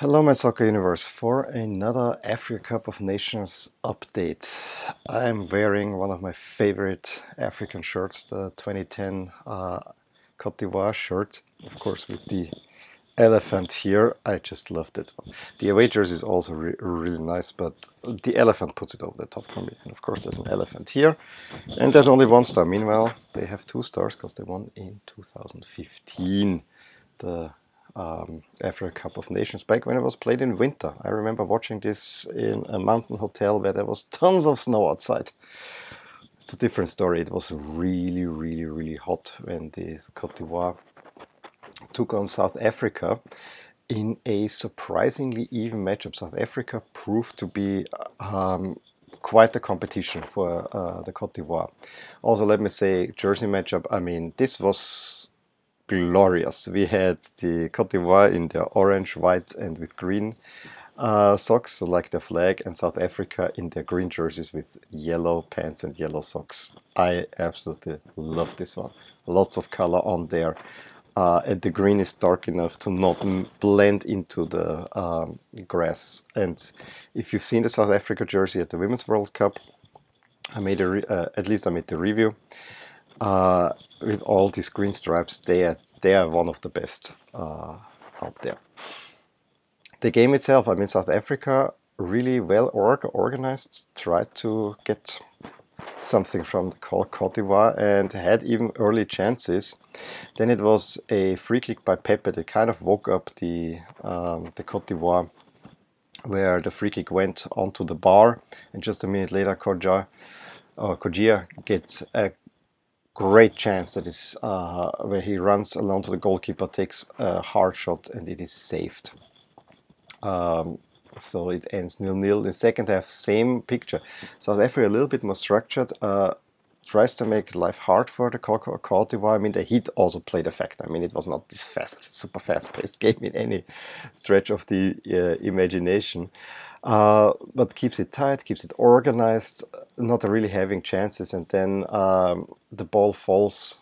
Hello My Soccer Universe, for another Africa Cup of Nations update. I'm wearing one of my favorite African shirts, the 2010 Cote d'Ivoire shirt, of course with the elephant here. I just love that one. The away jersey is also really nice, but the elephant puts it over the top for me. And of course there's an elephant here, and there's only one star. Meanwhile they have two stars because they won in 2015. The Africa Cup of Nations back when it was played in winter. I remember watching this in a mountain hotel where there was tons of snow outside. It's a different story. It was really hot when the Cote d'Ivoire took on South Africa in a surprisingly even matchup. South Africa proved to be quite a competition for the Cote d'Ivoire. Also, let me say, jersey matchup, I mean, this was glorious. We had the Cote d'Ivoire in their orange, white and with green socks, so like the flag, and South Africa in their green jerseys with yellow pants and yellow socks. I absolutely love this one. Lots of color on there, and the green is dark enough to not blend into the grass. And if you've seen the South Africa jersey at the Women's World Cup, I made at least I made the review. With all these green stripes, they are one of the best out there. The game itself, I mean, South Africa really well organized, tried to get something from the Cote d'Ivoire and had even early chances. Then it was a free kick by Pepe that kind of woke up the Cote d'Ivoire, where the free kick went onto the bar, and just a minute later Kodjia gets a great chance that is where he runs alone to the goalkeeper, takes a hard shot, and it is saved. So it ends 0-0. In second half, same picture. South Africa a little bit more structured, tries to make life hard for the Cote d'Ivoire. I mean, the heat also played a factor. I mean, it was not this fast, super fast-paced game in any stretch of the imagination. But keeps it tight, keeps it organized, not really having chances. And then the ball falls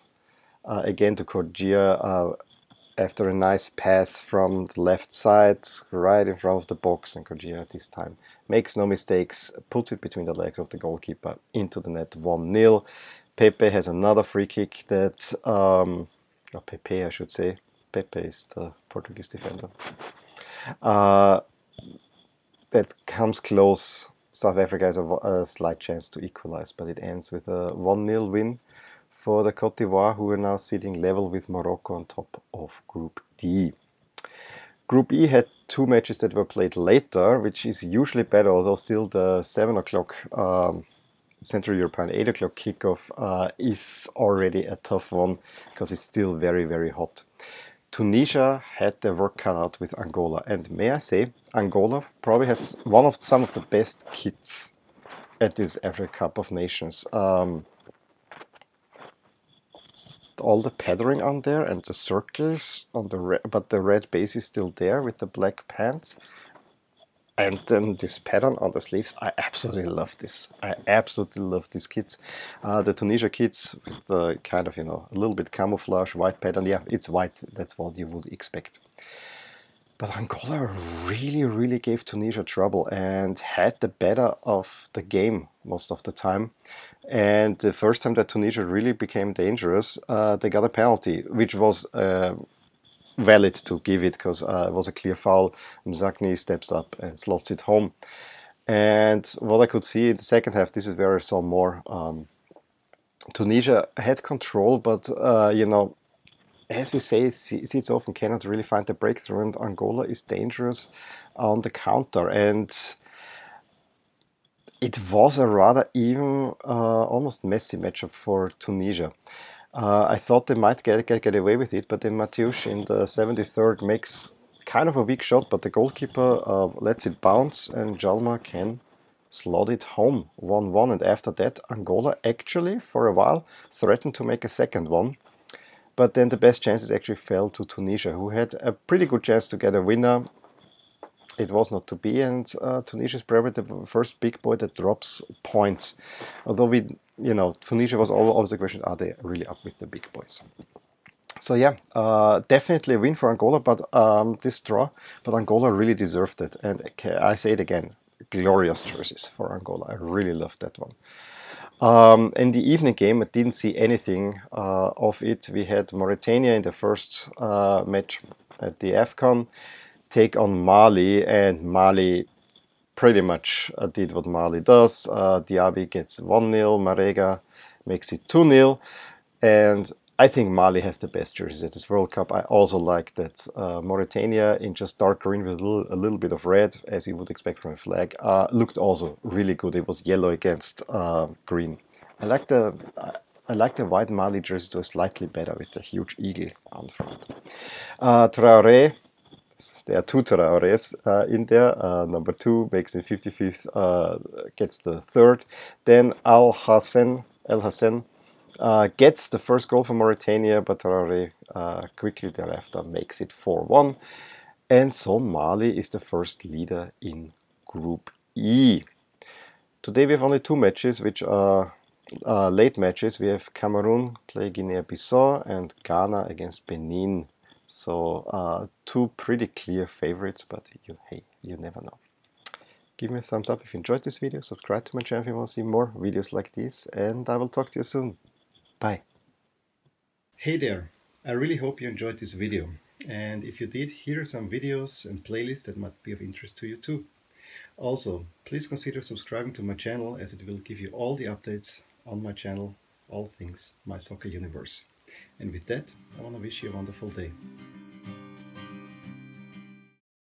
again to Cordier after a nice pass from the left side, right in front of the box. And Cordier at this time makes no mistakes, puts it between the legs of the goalkeeper into the net, 1-0. Pepe has another free kick that, or Pepe I should say, Pepe is the Portuguese defender. That comes close. South Africa has a slight chance to equalize, but it ends with a 1-0 win for the Cote d'Ivoire, who are now sitting level with Morocco on top of Group D. Group E had two matches that were played later, which is usually better, although still the 7 o'clock Central European 8 o'clock kickoff is already a tough one because it's still very hot. Tunisia had their work cut out with Angola, and may I say, Angola probably has some of the best kits at this Africa Cup of Nations. All the patterning on there and the circles on the red, but the red base is still there with the black pants, and then this pattern on the sleeves. I absolutely love this. I absolutely love these kits. The Tunisia kits with the kind of, you know, a little bit camouflage white pattern. Yeah, it's white. That's what you would expect. But Angola really gave Tunisia trouble and had the better of the game most of the time. And the first time that Tunisia really became dangerous, they got a penalty, which was valid to give it because it was a clear foul. Mzakni steps up and slots it home. And what I could see in the second half, this is where I saw more. Tunisia had control, but you know, as we say, it's often cannot really find the breakthrough, and Angola is dangerous on the counter. And it was a rather even, almost messy matchup for Tunisia. I thought they might get away with it, but then Matthijs in the 73rd makes kind of a weak shot, but the goalkeeper lets it bounce, and Jalma can slot it home, 1-1. And after that, Angola actually, for a while, threatened to make a second one. But then the best chances actually fell to Tunisia, who had a pretty good chance to get a winner. It was not to be, and Tunisia is probably the first big boy that drops points. Although, you know, Tunisia was always the question, are they really up with the big boys? So yeah, definitely a win for Angola, but this draw, but Angola really deserved it. And I say it again, glorious jerseys for Angola. I really loved that one. In the evening game, I didn't see anything of it. We had Mauritania in the first match at the AFCON take on Mali, and Mali pretty much did what Mali does. Diaby gets 1-0, Marega makes it 2-0, and I think Mali has the best jerseys at this World Cup. I also like that Mauritania in just dark green with a little bit of red, as you would expect from a flag, looked also really good. It was yellow against green. I like the white Mali jerseys were slightly better with the huge eagle on front. Traoré, there are two Traorés in there. Number 2 makes the 55th, gets the 3rd. Then El Hassan. Gets the first goal for Mauritania, but Traoré quickly thereafter makes it 4-1. And so Mali is the first leader in Group E. Today we have only 2 matches, which are late matches. We have Cameroon play Guinea-Bissau and Ghana against Benin. So 2 pretty clear favorites, but hey, you never know. Give me a thumbs up if you enjoyed this video, subscribe to my channel if you want to see more videos like these, and I will talk to you soon. Bye. Hey there, I really hope you enjoyed this video, and if you did, here are some videos and playlists that might be of interest to you too. Also, please consider subscribing to my channel, as it will give you all the updates on my channel, all things My Soccer Universe. And with that, I want to wish you a wonderful day.